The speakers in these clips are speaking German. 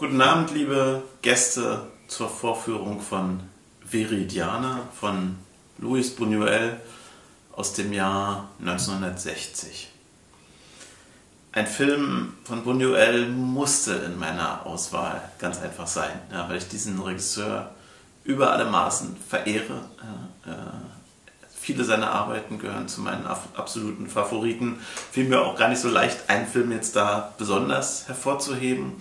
Guten Abend, liebe Gäste zur Vorführung von Viridiana von Luis Buñuel aus dem Jahr 1960. Ein Film von Buñuel musste in meiner Auswahl ganz einfach sein, ja, weil ich diesen Regisseur über alle Maßen verehre. Viele seiner Arbeiten gehören zu meinen absoluten Favoriten. Fiel mir auch gar nicht so leicht, einen Film jetzt da besonders hervorzuheben.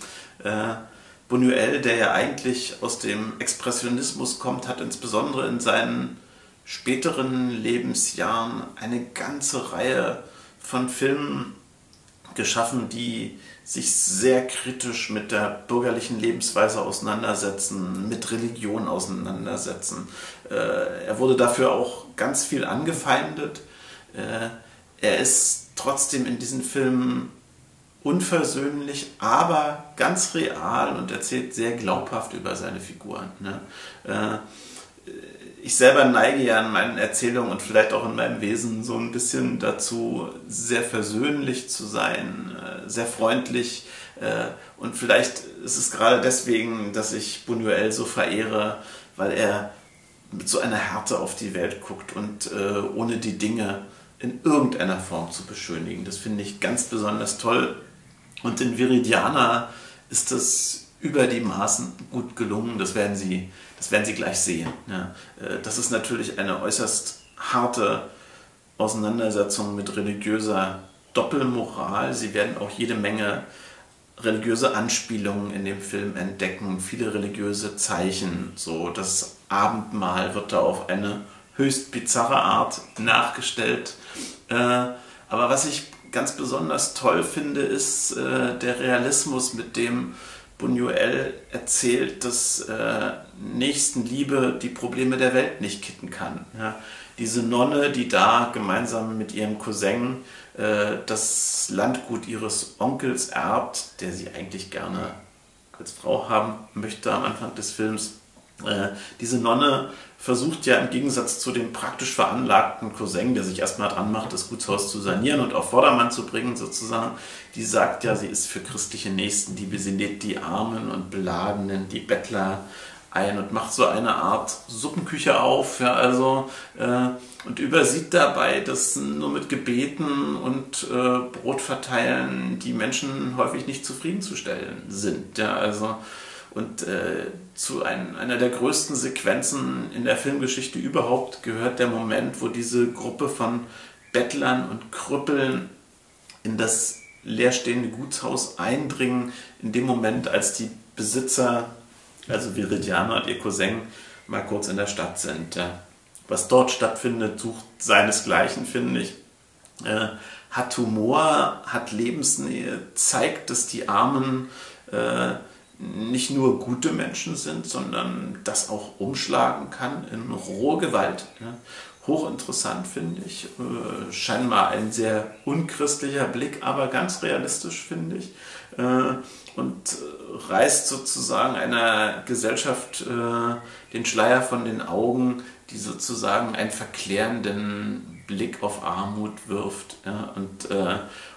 Buñuel, der ja eigentlich aus dem Expressionismus kommt, hat insbesondere in seinen späteren Lebensjahren eine ganze Reihe von Filmen geschaffen, die sich sehr kritisch mit der bürgerlichen Lebensweise auseinandersetzen, mit Religion auseinandersetzen. Er wurde dafür auch ganz viel angefeindet. Er ist trotzdem in diesen Filmen unversöhnlich, aber ganz real und erzählt sehr glaubhaft über seine Figuren. Ich selber neige ja in meinen Erzählungen und vielleicht auch in meinem Wesen so ein bisschen dazu, sehr versöhnlich zu sein, sehr freundlich, und vielleicht ist es gerade deswegen, dass ich Buñuel so verehre, weil er mit so einer Härte auf die Welt guckt und ohne die Dinge in irgendeiner Form zu beschönigen. Das finde ich ganz besonders toll, und in Viridiana ist das über die Maßen gut gelungen, das werden Sie gleich sehen. Ja, das ist natürlich eine äußerst harte Auseinandersetzung mit religiöser Doppelmoral. Sie werden auch jede Menge religiöse Anspielungen in dem Film entdecken, viele religiöse Zeichen. So, das Abendmahl wird da auf eine höchst bizarre Art nachgestellt. Aber was ich ganz besonders toll finde, ist der Realismus, mit dem Buñuel erzählt, dass Nächstenliebe die Probleme der Welt nicht kitten kann. Ja? Diese Nonne, die da gemeinsam mit ihrem Cousin das Landgut ihres Onkels erbt, der sie eigentlich gerne als Frau haben möchte am Anfang des Films. Diese Nonne versucht ja im Gegensatz zu dem praktisch veranlagten Cousin, der sich erstmal dran macht, das Gutshaus zu sanieren und auf Vordermann zu bringen sozusagen, die sagt ja, sie ist für christliche Nächstenliebe, sie lädt die Armen und Beladenen, die Bettler ein und macht so eine Art Suppenküche auf, ja, also, und übersieht dabei, dass nur mit Gebeten und Brotverteilen die Menschen häufig nicht zufriedenzustellen sind, ja, also. Und zu einer der größten Sequenzen in der Filmgeschichte überhaupt gehört der Moment, wo diese Gruppe von Bettlern und Krüppeln in das leerstehende Gutshaus eindringen. In dem Moment, als die Besitzer, also Viridiana und ihr Cousin, mal kurz in der Stadt sind. Ja. Was dort stattfindet, sucht seinesgleichen, finde ich. Hat Humor, hat Lebensnähe, zeigt, dass die Armen nicht nur gute Menschen sind, sondern das auch umschlagen kann in rohe Gewalt. Ja. Hochinteressant, finde ich. Scheinbar ein sehr unchristlicher Blick, aber ganz realistisch, finde ich. Und reißt sozusagen einer Gesellschaft den Schleier von den Augen, die sozusagen einen verklärenden Blick auf Armut wirft, ja,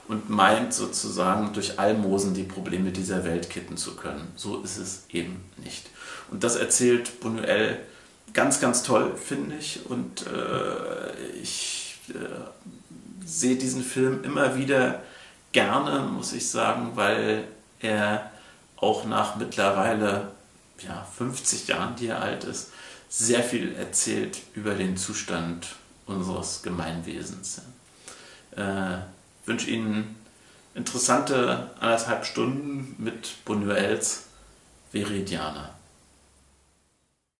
und meint sozusagen durch Almosen die Probleme dieser Welt kitten zu können. So ist es eben nicht. Und das erzählt Buñuel ganz, ganz toll, finde ich. Und ich sehe diesen Film immer wieder gerne, muss ich sagen, weil er auch nach mittlerweile 50 Jahren, die er alt ist, sehr viel erzählt über den Zustand unseres Gemeinwesens. Ich wünsche Ihnen interessante 1,5 Stunden mit Buñuels Viridiana.